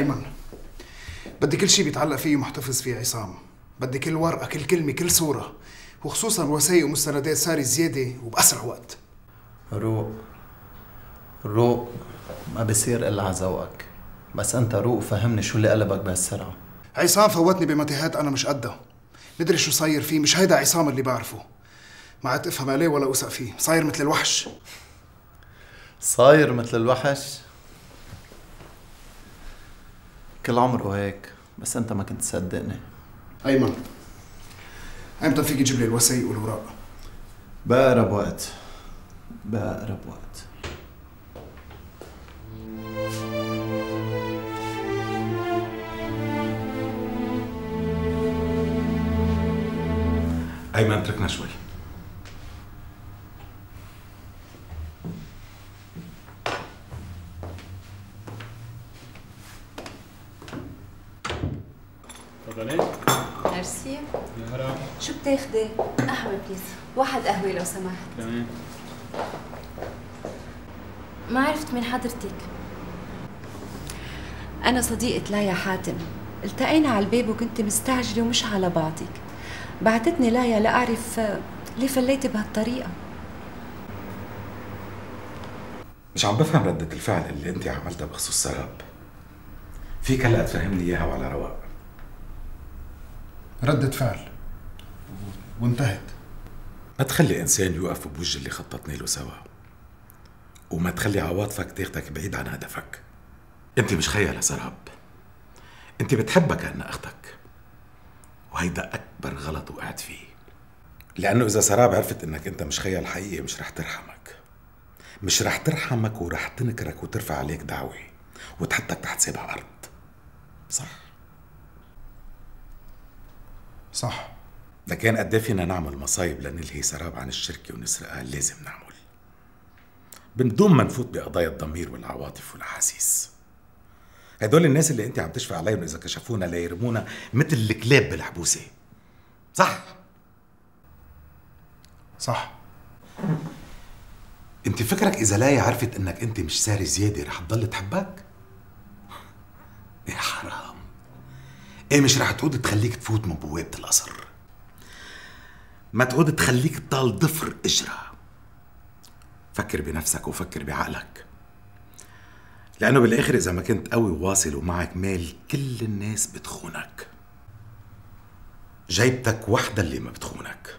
أيمن، بدي كل شيء بيتعلق فيه محتفظ فيه عصام، بدي كل ورقة، كل كلمة، كل صورة، وخصوصا وثائق ومستندات ساري زيادة وبأسرع وقت. روق روق، ما بصير إلا على ذوقك، بس أنت روق فهمني شو اللي قلبك بهالسرعة. عصام فوتني بمتاهات أنا مش قدها، مدري شو صاير فيه، مش هيدا عصام اللي بعرفه، ما عاد أفهم عليه ولا أوثق فيه، صاير مثل الوحش. صاير مثل الوحش؟ كل عمره هيك، بس أنت ما كنت تصدقني. أيمن، أيمتى فيك تجيب لي الوثائق والأوراق؟ بأقرب وقت، بأقرب وقت. أيمن اتركنا شوي. تفضلي. ميرسي. يا هلا. شو بتاخدي؟ قهوة بليز، واحد قهوة لو سمحت. تمام. ما عرفت مين حضرتك. أنا صديقة لايا حاتم، التقينا على الباب وكنت مستعجلة ومش على بعضك. بعتتني لايا لأعرف ليه فليتي بهالطريقة. مش عم بفهم ردة الفعل اللي انت عملتها بخصوص سراب. فيك هلا تفهمني اياها وعلى رواق. ردة فعل وانتهت. ما تخلي انسان يوقف بوجه اللي خططني له سوا، وما تخلي عواطفك تاخدك بعيد عن هدفك. انت مش خيال لسراب، انت بتحبها كأنها اختك، وهيدا أكبر غلط وقعت فيه، لأنه إذا سراب عرفت إنك أنت مش خيال حقيقي مش رح ترحمك، مش رح ترحمك ورح تنكرك وترفع عليك دعوة وتحطك تحت سبع أرض. صح؟ صح. لكان قد إيه فينا نعمل مصايب لنلهي سراب عن الشركة ونسرقها؟ لازم نعمل بدون ما نفوت بقضايا الضمير والعواطف والأحاسيس. هدول الناس اللي انت عم تشفع عليهم اذا كشفونا ليرمونا مثل الكلاب بالحبوسه. صح؟ صح. انت فكرك اذا لايا عرفت انك انت مش ساري زياده رح تضل تحبك؟ يا حرام. ايه مش رح تعود تخليك تفوت من بوابه القصر، ما تعود تخليك تضل ضفر اجرها. فكر بنفسك وفكر بعقلك، لأنه بالآخر إذا ما كنت قوي وواصل ومعك مال كل الناس بتخونك. جايبتك وحدة اللي ما بتخونك.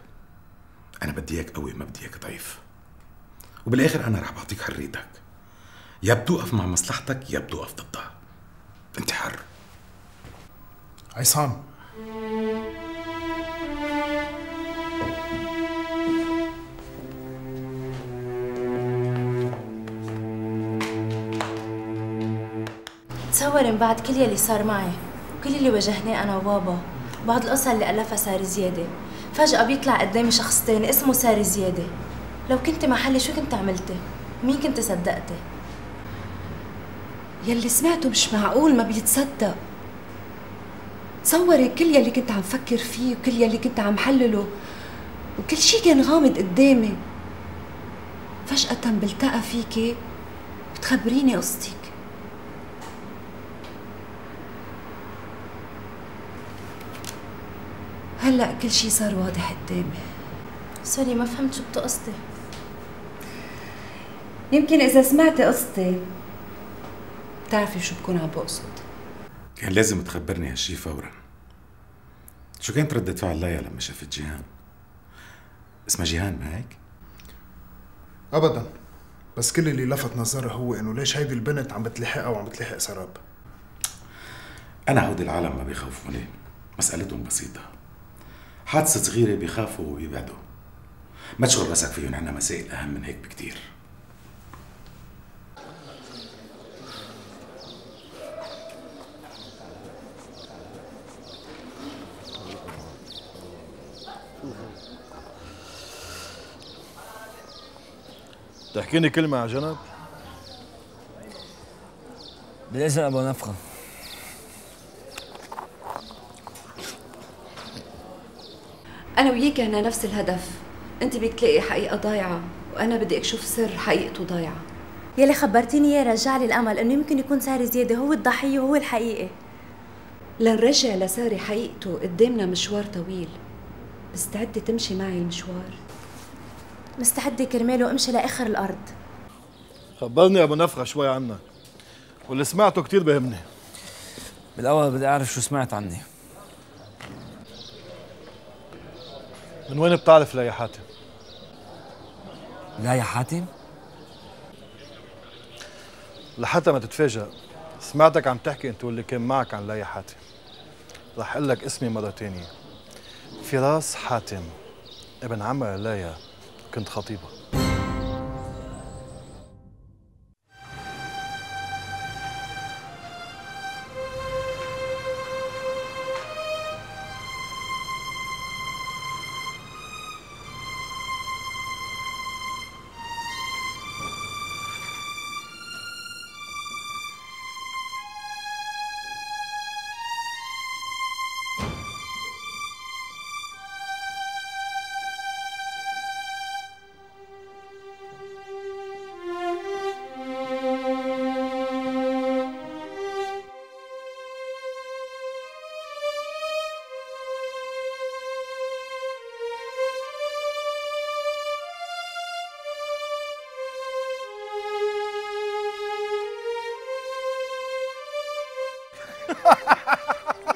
أنا بدي إياك قوي، ما بدي إياك ضعيف. وبالآخر أنا رح بعطيك حريتك، يا بتوقف مع مصلحتك يا بتوقف ضدها. أنت حر. عصام. تصور من بعد كل يلي صار معي وكل يلي واجهناه انا وبابا، بعض القصة اللي ألفها ساري زيادة، فجأة بيطلع قدامي شخص تاني اسمه ساري زيادة. لو كنت محلي شو كنت عملتي؟ مين كنت صدقتي؟ يلي سمعته مش معقول ما بيتصدق. تصوري كل يلي كنت عم فكر فيه وكل يلي كنت عم حلله وكل شي كان غامض قدامي، فجأة بلتقى فيكي وتخبريني قصتك. هلا كل شيء صار واضح قدامي. سوري ما فهمت شو بتقصدي. يمكن إذا سمعتي قصتي بتعرفي شو بكون عم بقصد. كان لازم تخبرني هالشي فورا. شو كانت ردة فعل لايا لما شافت جيهان؟ اسمها جيهان ما هيك؟ أبدا، بس كل اللي لفت نظرها هو إنه ليش هيدي البنت عم بتلحقها وعم بتلحق سراب. أنا هودي العالم ما بيخوفوني، مسألتهم بسيطة. حادثة صغيرة بيخافوا وبيبعدوا. ما تشغل راسك فيهم، عنا مسائل أهم من هيك بكتير. تحكيني كلمة يا جنب؟ بالإذن أبو نفخة. أنا وياكي عنا نفس الهدف، أنت بدك تلاقي حقيقة ضايعة وأنا بدي أشوف سر حقيقته ضايعة. يلي خبرتيني اياه رجع لي الامل انه يمكن يكون ساري زياده هو الضحيه وهو الحقيقي. لنرجع لساري حقيقته قدامنا مشوار طويل. مستعده تمشي معي المشوار؟ مستعده كرماله امشي لاخر الارض. خبرني يا ابو نفخه شوي عنك، واللي سمعته كثير بهمني. بالاول بدي اعرف شو سمعت عني. من وين بتعرف لايا حاتم؟ لايا حاتم؟ لحتى ما تتفاجأ، سمعتك عم تحكي انت واللي كان معك عن لايا حاتم. رح اقول لك اسمي مرة تانية. فراس حاتم ابن عمها لايا، كنت خطيبة.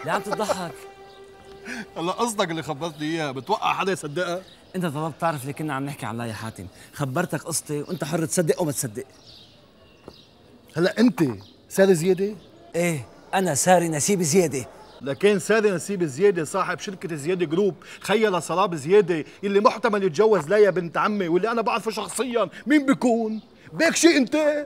ليه عم تضحك؟ هلا قصدك اللي خبرتني اياها، بتوقع حدا يصدقها؟ انت طلبت تعرف اللي كنا عم نحكي عن لايا حاتم، خبرتك قصتي وانت حر تصدق او ما تصدق. هلا انت ساري زياده؟ ايه، انا ساري نسيب زياده. لكن ساري نسيب زياده صاحب شركه زياده جروب، خيّل سراب زياده اللي محتمل يتجوز لايا بنت عمي واللي انا بعرفه شخصيا، مين بيكون؟ بيك شيء انت؟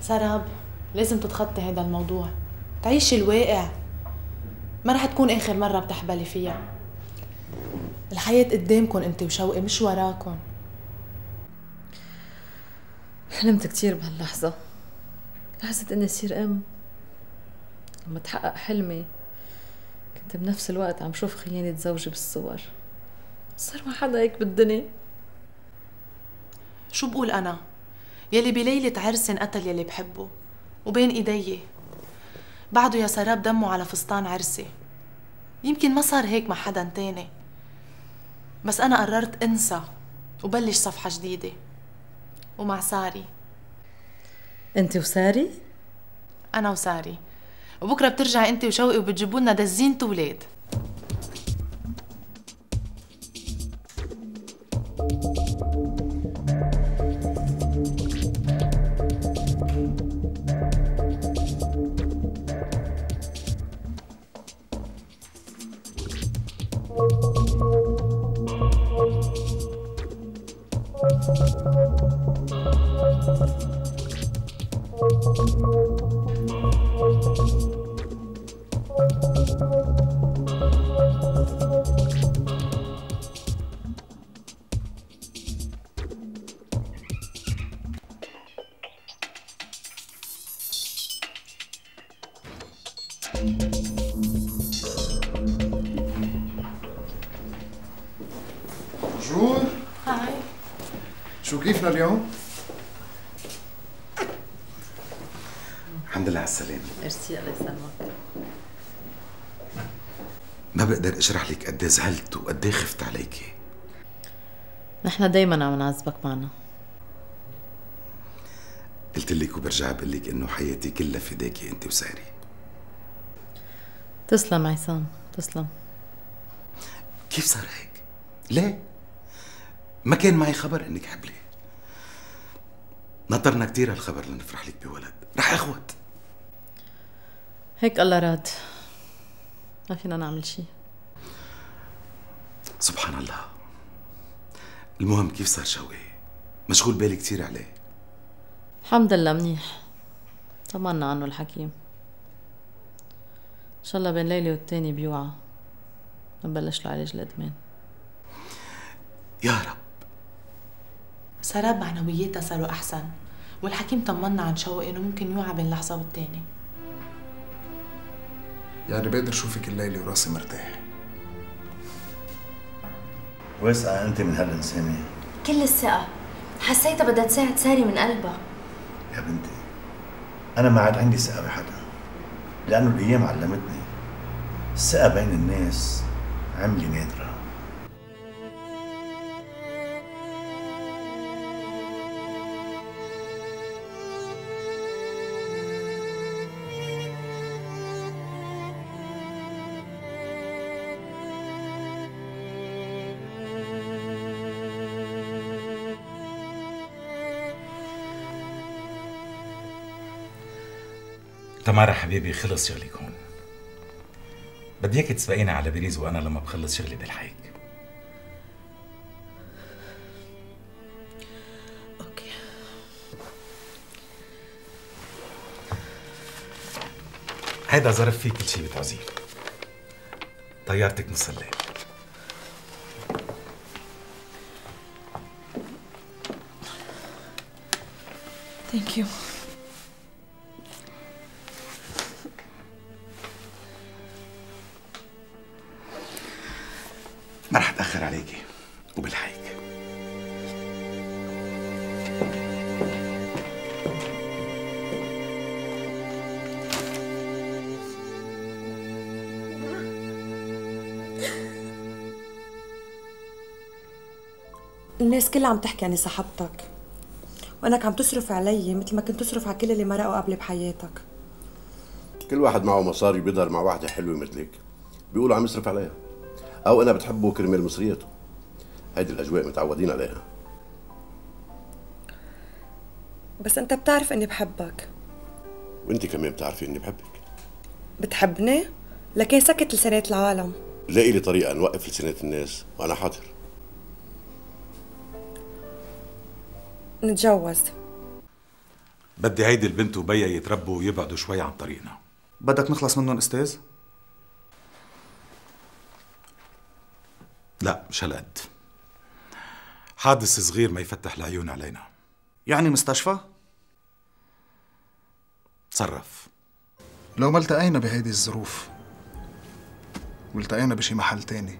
سراب، لازم تتخطي هذا الموضوع، تعيشي الواقع. ما رح تكون آخر مرة بتحبلي فيها. الحياة قدامكم انت وشوقي، مش وراكم. حلمت كتير بهاللحظة، حسيت اني اصير ام. لما تحقق حلمي كنت بنفس الوقت عم شوف خيانة زوجي بالصور. صار ما حدا هيك بالدنيا. شو بقول انا؟ يلي بليلة عرس انقتل يلي بحبه وبين ايدي، بعده يا سراب دمه على فستان عرسي. يمكن ما صار هيك مع حدا تاني، بس أنا قررت أنسى وبلش صفحة جديدة، ومع ساري. أنت وساري؟ أنا وساري، وبكرة بترجع أنت وشوقي وبتجيبوا لنا دزينة ولاد. بونجور. هاي. شو كيفنا اليوم؟ الحمد لله على السلامة. ميرسي، الله يسلمك. ما بقدر اشرح لك قد ايه زعلت وقد ايه خفت عليكي. نحن دايما عم نعذبك معنا. قلت لك وبرجع بقول لك انه حياتي كلها فداكي انت وساري. تسلم عصام، تسلم. كيف صار هيك؟ ليه؟ ما كان معي خبر انك حبلي. نطرنا كثير هالخبر لنفرح لك بولد، رح اخوت. هيك الله راد، ما فينا نعمل شيء. سبحان الله. المهم كيف صار شوقي؟ مشغول بالي كثير عليه. الحمد لله منيح، طمنا عنه الحكيم. ان شاء الله بين ليلى والتاني بيوعى نبلش له علاج الادمان. يا رب. سراب معنوياتها صاروا احسن، والحكيم طمنا عن شوقي انه ممكن يوعى بين لحظه والتاني. يعني بقدر اشوفك الليله وراسي مرتاح. واسعه انت من هالانسانيه. كل الثقه، حسيتها بدها تساعد ساري من قلبها. يا بنتي انا ما عاد عندي ثقه بحدا، لانه الايام علمتني الثقه بين الناس عمله نادره. تمارا حبيبي خلص شغلك هون. بدي اياك تسبقيني على باريس وانا لما بخلص شغلي بلحقك. اوكي. هيدا ظرف فيه كل شيء بتعوزيه. طيارتك نص الليل. ثانك يو. ما رح اتاخر عليكي وبلحقك. الناس كلها عم تحكي اني صاحبتك، وانك عم تصرف علي مثل ما كنت تصرف على كل اللي مرقوا قبلي بحياتك. كل واحد معه مصاري بيظهر مع واحده حلوه مثلك بيقولوا عم يصرف عليها، أو أنا بتحبه كرمال مصرياته. هيدي الأجواء متعودين عليها. بس أنت بتعرف إني بحبك، وأنت كمان بتعرفي إني بحبك. بتحبني؟ لكن سكت لسنات العالم. لاقي لي طريقة نوقف لسنات الناس وأنا حاضر. نتجوز. بدي هيدي البنت وبيا يتربوا ويبعدوا شوي عن طريقنا. بدك نخلص منهم أستاذ؟ لا مش هالقد. حادث صغير ما يفتح العيون علينا. يعني مستشفى؟ تصرف. لو ما التقينا بهيدي الظروف والتقينا بشي محل تاني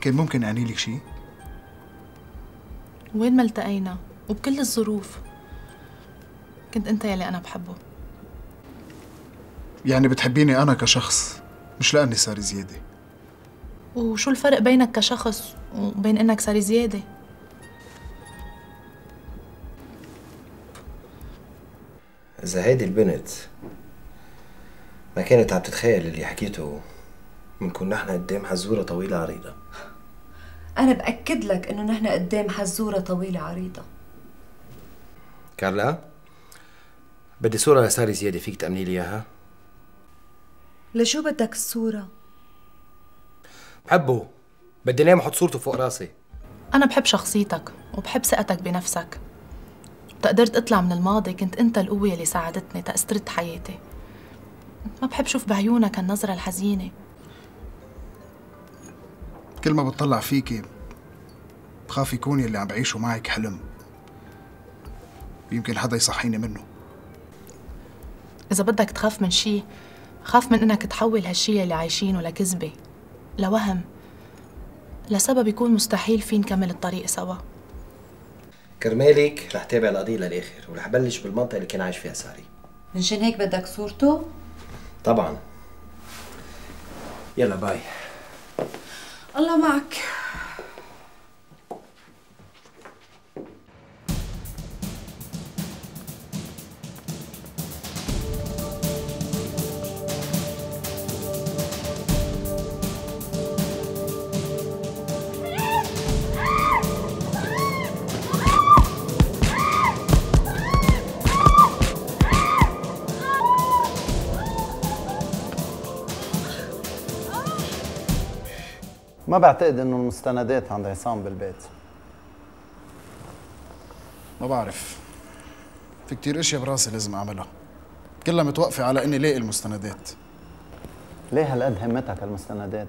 كان ممكن يعني لك شي؟ وين ما التقينا وبكل الظروف كنت انت يلي انا بحبه. يعني بتحبيني انا كشخص مش لاني ساري زيادة. وشو الفرق بينك كشخص وبين انك ساري زيادة؟ إذا هيدي البنت ما كانت عم تتخيل اللي حكيته بنكون نحن قدام حزورة طويلة عريضة. أنا بأكد لك إنه نحن قدام حزورة طويلة عريضة. كارلا بدي صورة لساري زيادة، فيك تأمني لي إياها؟ لشو بدك الصورة؟ بحبه، بدي نام احط صورته فوق راسي. أنا بحب شخصيتك وبحب ثقتك بنفسك. تقدرت أطلع من الماضي، كنت أنت القوة اللي ساعدتني تأسترت حياتي. ما بحب شوف بعيونك هالنظرة الحزينة. كل ما بتطلع فيكي بخاف يكون يلي عم بعيشه معك حلم، يمكن حدا يصحيني منه. إذا بدك تخاف من شي، خاف من إنك تحول هالشي اللي عايشينه لكذبة، لوهم، لسبب يكون مستحيل فيه نكمل الطريق سوا. كرمالك رح تابع القضية للآخر، ورح بلش بالمنطقة اللي كان عايش فيها ساري. منشان هيك بدك صورته؟ طبعا. يلا باي. الله معك. ما بعتقد انه المستندات عند عصام بالبيت. ما بعرف، في كتير اشياء براسي لازم اعملها، كلها متوقفه على اني لاقي المستندات. ليه هالقد همتك المستندات؟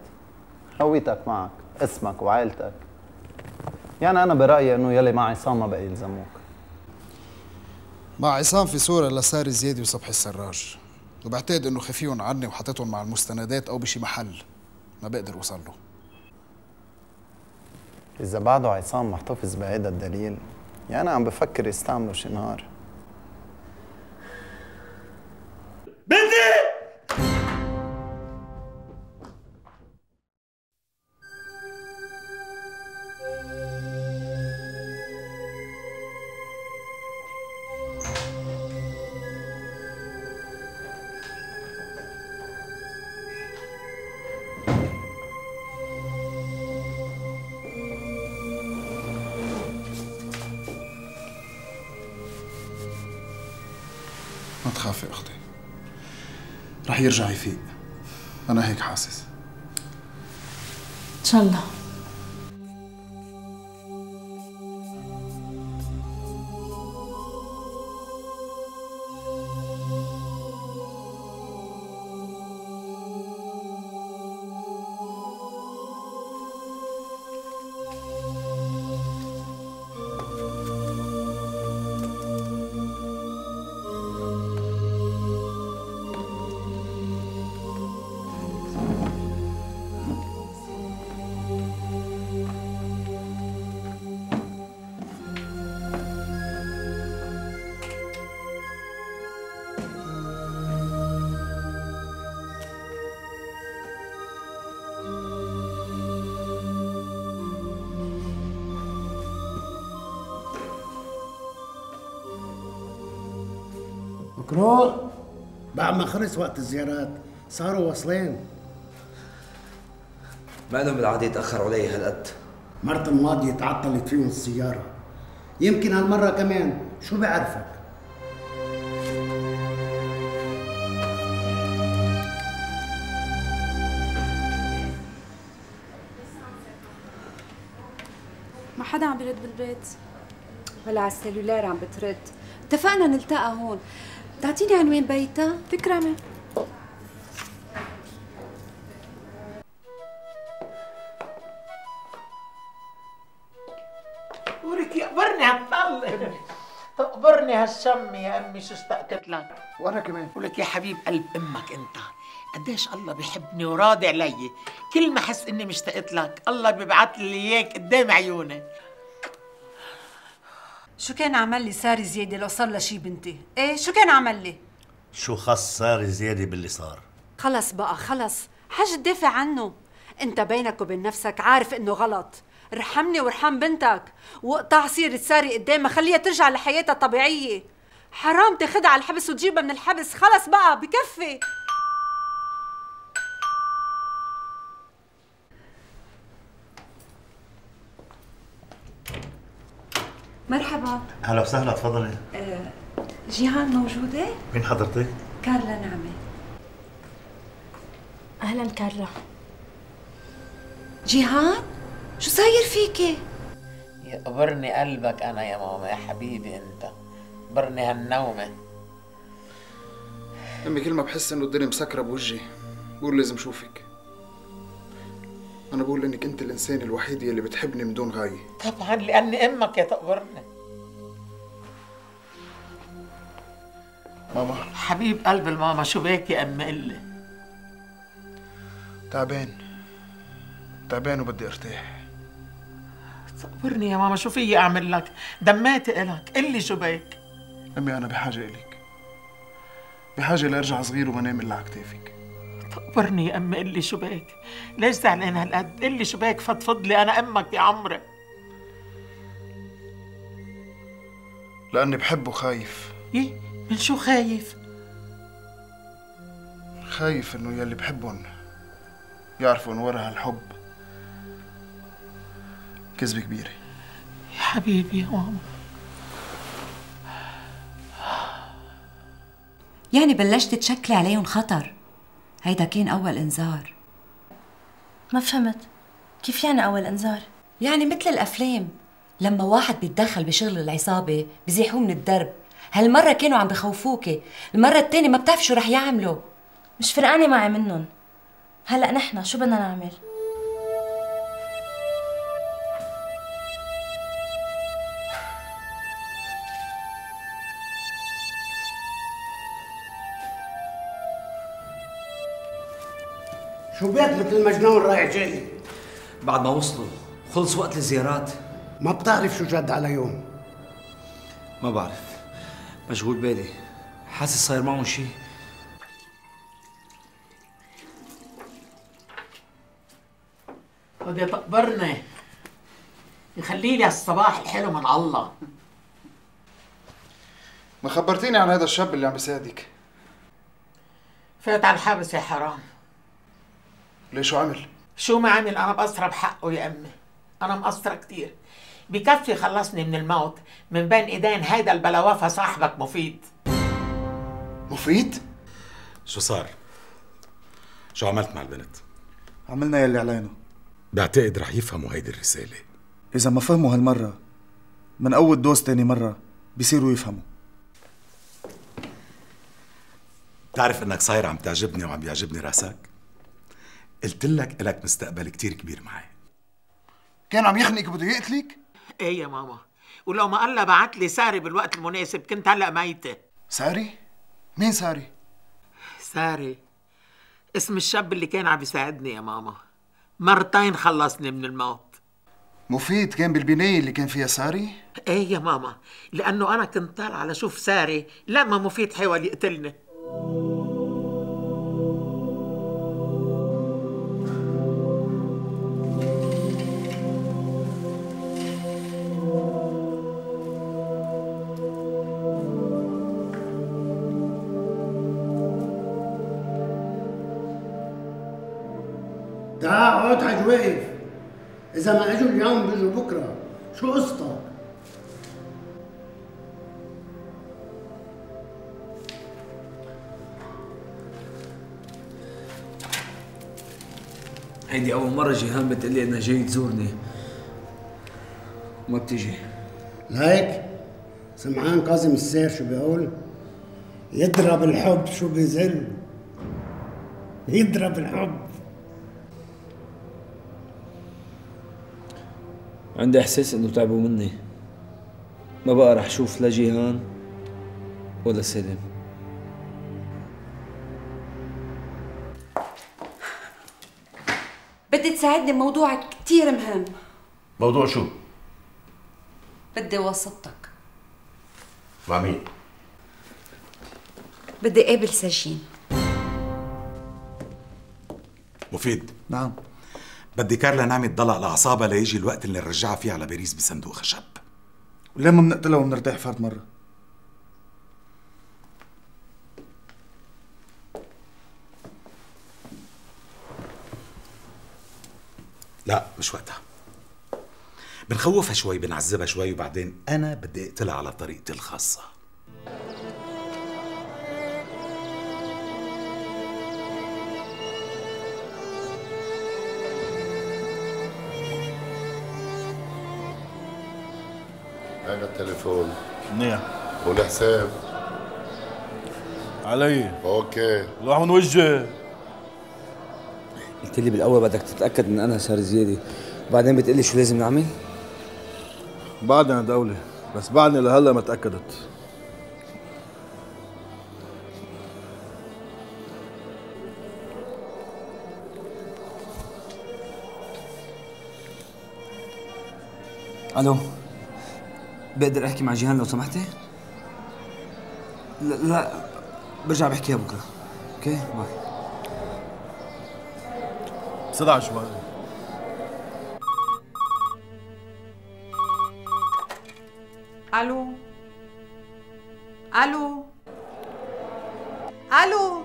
هويتك معك، اسمك وعائلتك. يعني انا برايي انه يلي مع عصام ما بقى يلزموك. مع عصام في صوره لساري زيادة وصبحي السراج، وبعتقد انه خفيهم عني وحطيتهم مع المستندات او بشي محل ما بقدر اوصل له. إذا بعده عصام محتفظ بهيدا الدليل، يعني أنا عم بفكر يستعمله شي نهار. بنتي! ما تخافي أختي، رح يرجع يفيق، أنا هيك حاسس. إن شاء الله. مكرور بعد ما خلص وقت الزيارات صاروا واصلين. ما لهم بالعاده يتاخروا علي هالقد. مرة الماضية تعطلت فيهم السيارة، يمكن هالمرة كمان، شو بعرفك؟ ما حدا عم بيرد بالبيت ولا على السلولار عم بترد. اتفقنا نلتقى هون. تعطيني عنوان بيتها؟ تكرمي. ورك يقبرني هالطلة، تقبرني هالشمة يا امي، شو اشتقت لك. وانا كمان. ولك يا حبيب قلب امك انت، قديش الله بحبني وراضي علي، كل ما احس اني مشتقت لك، الله بيبعث لي اياك قدام عيوني. شو كان عمل لي ساري زيادة لو صار لها شي بنتي؟ ايه شو كان عمل لي؟ شو خص ساري زيادة باللي صار؟ خلص بقى خلص، حاج تدافع عنه، انت بينك وبين نفسك عارف انه غلط، ارحمني وارحم بنتك، واقطع سيرة ساري قدامها، خليها ترجع لحياتها الطبيعية، حرام تاخدها على الحبس وتجيبها من الحبس، خلص بقى بكفي. مرحبا. هلا وسهلا، تفضلي. جيهان موجودة؟ مين حضرتك؟ كارلا نعمة. أهلا كارلا. جيهان؟ شو صاير فيكي؟ يقبرني قلبك أنا يا ماما، يا حبيبي أنت، قبرني هالنومة. أمي كل ما بحس إنه الدنيا مسكرة بوجهي بقول لازم شوفك. أنا بقول إنك أنت الإنسان الوحيد يلي بتحبني من دون غاية. طبعاً لأني أمك يا تقبرني. ماما حبيب قلب الماما، شو بيك يا أمي قلي؟ تعبان، تعبان وبدي أرتاح. تقبرني يا ماما، شو فيي أعمل لك؟ دماتي إلك، قلي شو بيك؟ أمي أنا بحاجة إلك، بحاجة لأرجع صغير وما نام إلا على كتافك. تقبرني يا امي قلي شو بك؟ ليش زعلان هالقد؟ قلي شو بك، فضفض لي، انا امك يا عمري. لاني بحبه خايف. ايه؟ من شو خايف؟ خايف انه يلي بحبهم يعرفوا ان ورا هالحب كذبة كبيرة. يا حبيبي يا ماما، يعني بلشت تشكلي عليهم خطر، هيدا كان أول إنذار. ما فهمت. كيف يعني أول إنذار؟ يعني مثل الأفلام لما واحد بيتدخل بشغل العصابة بزيحوه من الدرب. هالمرة كانوا عم بخوفوكي، المرة التانية ما بتعرف شو رح يعملوا. مش فرقانة معي منهم. هلأ نحنا شو بدنا نعمل؟ شو بيك مثل المجنون رايح جاي؟ بعد ما وصلوا خلص وقت الزيارات. ما بتعرف شو جد عليهم؟ ما بعرف، مشغول بالي، حاسس صاير معهم شيء. بدي تقبرني، يخلي لي هالصباح الحلو من الله. ما خبرتيني عن هذا الشاب اللي عم بيساعدك. فات على الحبس يا حرام. ليه شو عمل؟ شو ما عمل، أنا مقصرة بحقه يا أمي، أنا مقصرة كتير. بكفي خلصني من الموت من بين إيدين هيدا البلوافة صاحبك مفيد. مفيد؟ شو صار؟ شو عملت مع البنت؟ عملنا يلي علينا. بعتقد رح يفهموا هيدي الرسالة. إذا ما فهموا هالمرة من أول دوس تاني مرة بيصيروا يفهموا. بتعرف إنك صاير عم تعجبني وعم بيعجبني راسك؟ قلت لك إلك مستقبل كتير كبير معي. كان عم يخنقك بده يقتلك؟ ايه يا ماما، ولو ما الله بعت لي ساري بالوقت المناسب كنت هلا ميتة. ساري؟ مين ساري؟ ساري اسم الشاب اللي كان عم يساعدني يا ماما، مرتين خلصني من الموت. مفيد كان بالبناية اللي كان فيها ساري؟ ايه يا ماما، لأنه أنا كنت طالعة لشوف ساري لما مفيد حاول يقتلني. اقعد حاج واقف، إذا ما أجوا اليوم بيجوا بكرة، شو قصتك؟ هيدي أول مرة جيهان بتقلي إنها جاي تزورني وما بتيجي. ليك سمعان قاسم السير شو بيقول؟ يضرب الحب شو بيزل، يضرب الحب. عندي احساس انه تعبوا مني، ما بقى رح اشوف لا جيهان ولا سلم. بدي تساعدني بموضوع كتير مهم. موضوع شو؟ بدي واسطتك. مع مين؟ بدي اقابل سجين. مفيد. نعم. بدي كارلا نعمل ضلع لعصابة ليجي الوقت اللي نرجعها فيه على باريس بصندوق خشب. وليه ما بنقتلها وبنرتاح فرد مرة؟ لا مش وقتها. بنخوفها شوي، بنعذبها شوي، وبعدين أنا بدي أقتلها على طريقتي الخاصة. على التليفون منيح والحساب علي. اوكي روح من وجهي. قلت لي بالاول بدك تتاكد ان انا ساري زيادة، وبعدين بتقلي شو لازم نعمل؟ بعدني عند اولي، بس بعدني لهلا ما تاكدت. الو، بقدر احكي مع جيهان لو سمحتي؟ لا لا، برجع بحكيها بكره. اوكي باي. بسرعه شوي. الو الو الو.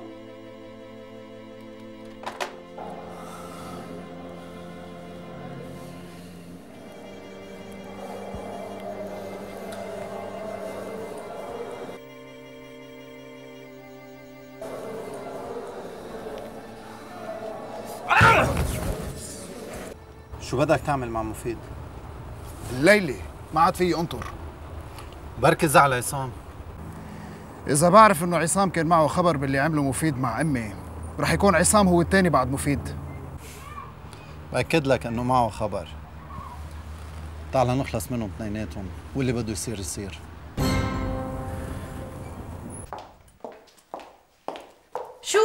شو بدك تعمل مع مفيد؟ الليلة ما عاد فيي انطر. بركي زعل عصام. إذا بعرف إنه عصام كان معه خبر باللي عمله مفيد مع أمي، رح يكون عصام هو الثاني بعد مفيد. بأكد لك إنه معه خبر. تعال نخلص منهم اثنيناتهم، واللي بده يصير يصير. شو؟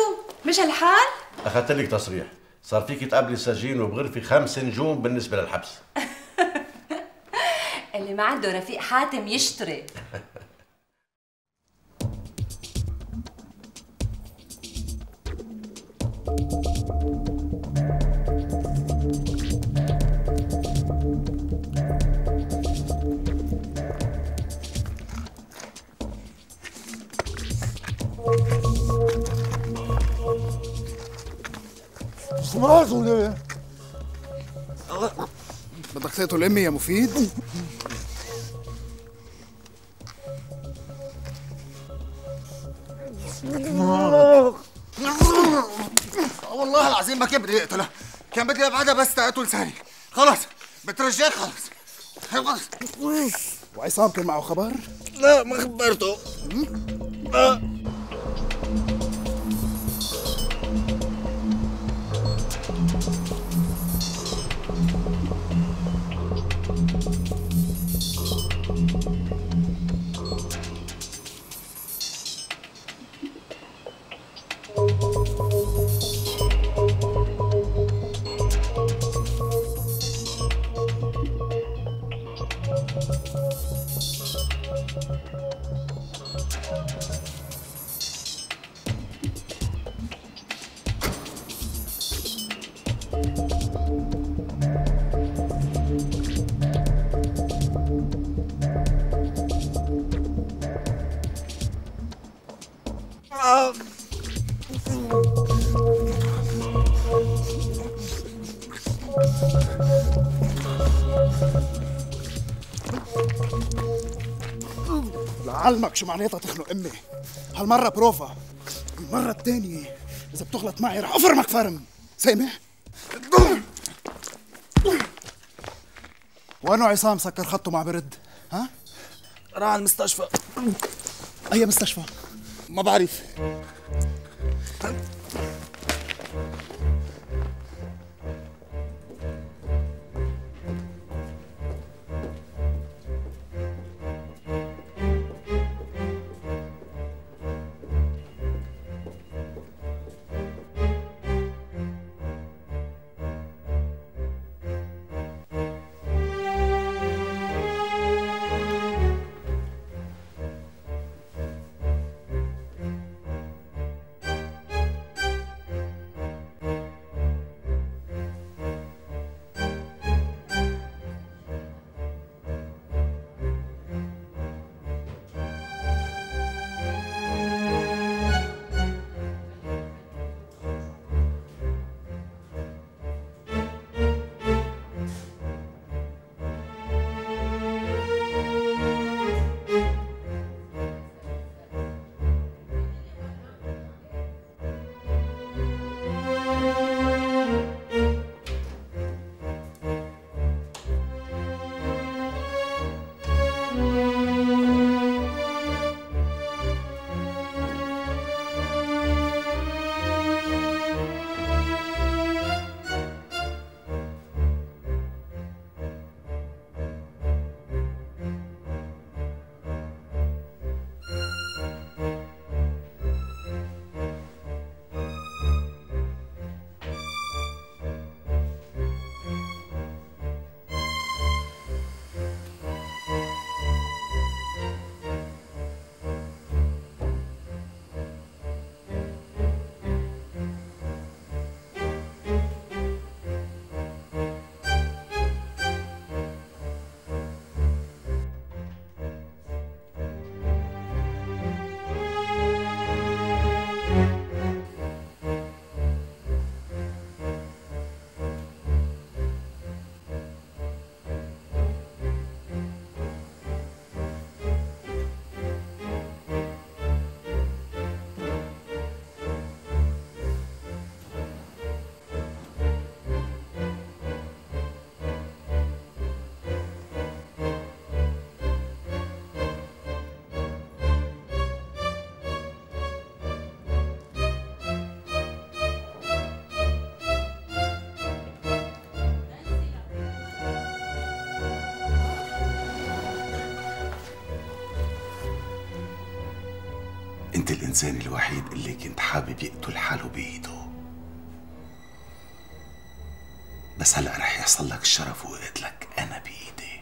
مش هالحال؟ أخذت لك تصريح، صار فيك تقابلي سجين وبغرفة 5 نجوم بالنسبة للحبس. اللي ما عنده رفيق حاتم يشتري. بدك تقتل امي يا مفيد؟ والله العظيم ما كان بدي اقتلها، كان بدي ابعدها بس تقتل ساري. خلص بترجاك، خلص. وعصام كان معه خبر؟ لا ما خبرته. علمك شو معناتها تخنق امي. هالمره بروفا، المره الثانيه اذا بتغلط معي رح افرمك فرم. سامح؟ وانه عصام سكر خطه مع برد. ها؟ راح على المستشفى. اي مستشفى؟ ما بعرف. الإنسان الوحيد اللي كنت حابب يقتل حاله بإيده، بس هلأ رح يحصل لك الشرف وأقتلك أنا بإيدي.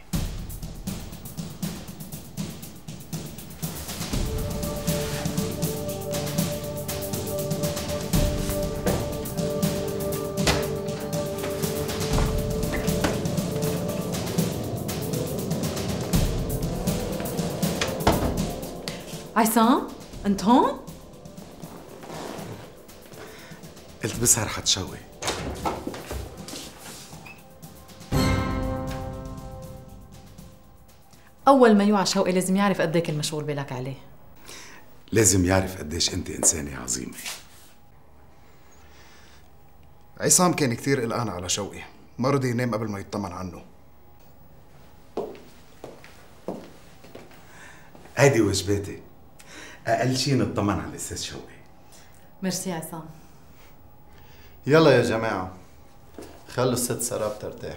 عصام، انت هون؟ قلت بسهر حتشوي. أول ما يوعى شوقي لازم يعرف قديك المشغول بالك عليه. لازم يعرف قديش أنت إنسانة عظيمة. عصام كان كثير قلقان على شوقي، ما رضي ينام قبل ما يطمن عنه. هيدي وجباتي، أقل شي نطمن على الأستاذ شوقي. ميرسي عصام. يلا يا جماعة، خلوا الست سراب ترتاح.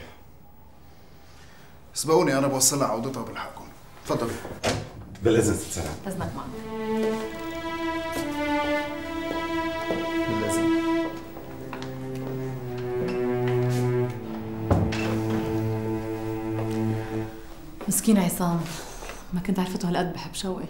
سبقوني أنا بوصلها عودتها وبلحقكم. تفضلي. بالإذن ست سراب. إذنك معنا. بالإذن. مسكين عصام، ما كنت عرفته هالقد بحب شوقي.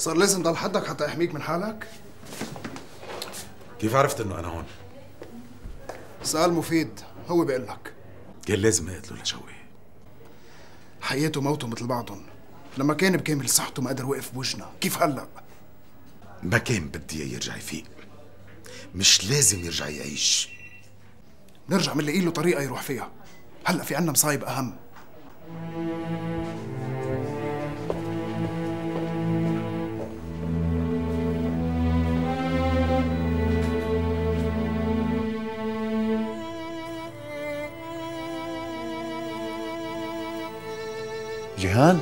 صار لازم ضل حدك حتى احميك من حالك؟ كيف عرفت انه انا هون؟ سأل مفيد، هو بيقول لك. كان لازم اقتله لشوقي. حياته وموته مثل بعضهم، لما كان بكامل صحته ما قدر وقف بوجنا، كيف هلا؟ ما كان بدي اياه يرجع يفيق. مش لازم يرجع يعيش. نرجع بنلاقي له طريقه يروح فيها، هلا في عنا مصايب اهم. جيهان،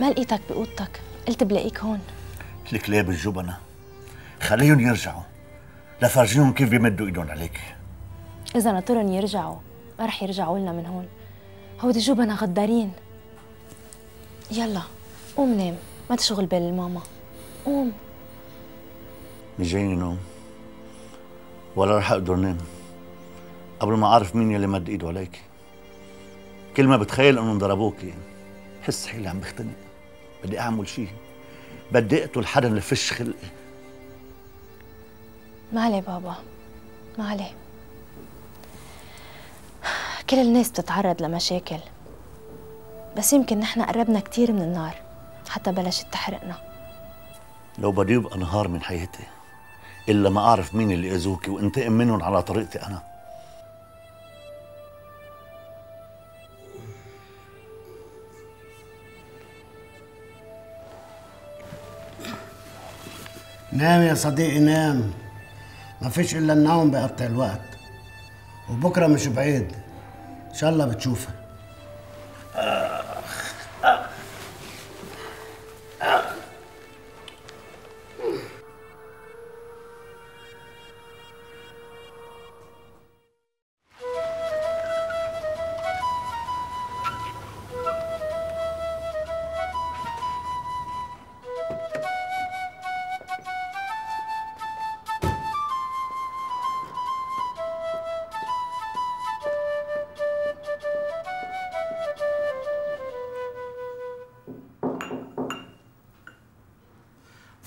ما لقيتك بأوضتك، قلت بلاقيك هون. الكلاب الجبنة خليهم يرجعوا، لفرجيهم كيف بيمدوا ايدهم عليك. إذا نطرهم يرجعوا ما رح يرجعوا لنا من هون، هودي جبنة غدارين. يلا قوم نام، ما تشغل بال الماما، قوم. مش جايني نوم، ولا رح أقدر نام قبل ما أعرف مين يلي مد ايده عليك. كل ما بتخيل إنهم ضربوكي بحس حالي عم بختنق، بدي أعمل شيء، بدي أقتل حدا لفش خلقي. ما عليه بابا، ما عليه. كل الناس بتتعرض لمشاكل، بس يمكن نحن قربنا كثير من النار حتى بلشت تحرقنا. لو بدي يبقى نهار من حياتي إلا ما أعرف مين اللي أذوكي وانتقم منهم على طريقتي أنا. نام يا صديقي نام، ما فيش الا النوم بيقطع الوقت، وبكره مش بعيد ان شاء الله بتشوفها.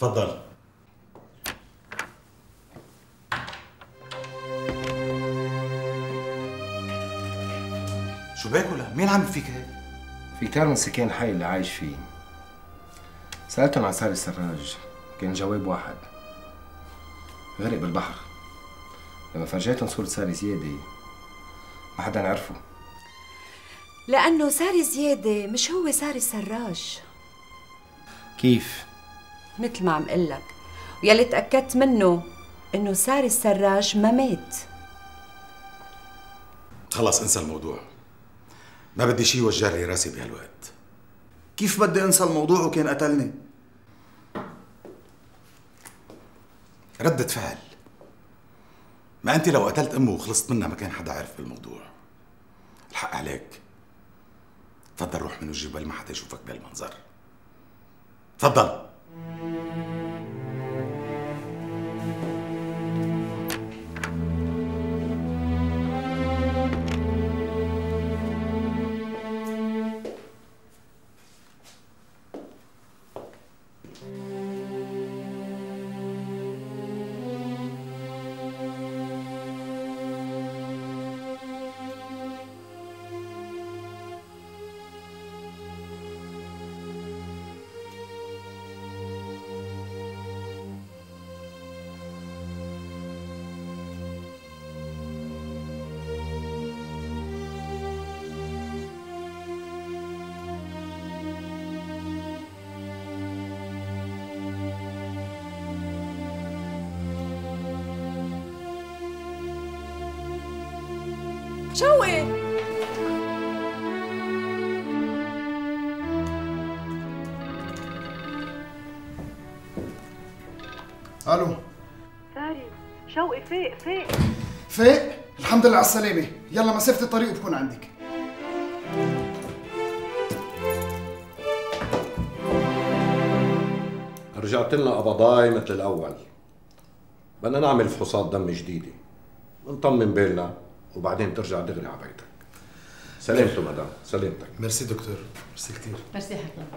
اتفضل. شو باكلها؟ مين عامل فيك هيك؟ في كتار من سكان حي اللي عايش فيه. سألتهم عن ساري السراج، كان جواب واحد. غرق بالبحر. لما فرجيتهم صورة ساري زيادة ما حدا عرفه. لأنه ساري زيادة مش هو ساري السراج. كيف؟ مثل ما عم قلك، ويلي تأكدت منه إنه ساري السراج ما مات. خلص انسى الموضوع. ما بدي شي يوجع لي راسي بهالوقت. كيف بدي انسى الموضوع وكان قتلني؟ ردة فعل. ما انت لو قتلت امه وخلصت منها ما كان حدا عارف بالموضوع. الحق عليك. تفضل روح من وجهي بل ما حدا يشوفك بهالمنظر. تفضل. شوقي الو ساري. شوقي فايق فايق فايق؟ الحمد لله على السلامة. يلا مسافة الطريق وبكون عندك. رجعت لنا قبضاي مثل الأول. بدنا نعمل فحوصات دم جديدة ونطمن بالنا وبعدين ترجع دغري على بيتك. سلامته مدام. سلامتك. ميرسي دكتور. ميرسي كثير. ميرسي حكيم.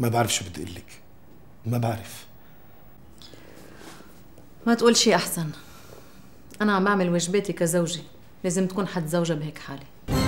ما بعرف شو بدي اقول لك. ما بعرف. ما تقول شيء احسن. انا عم بعمل واجباتي كزوجة، لازم تكون حد زوجة بهيك حالة.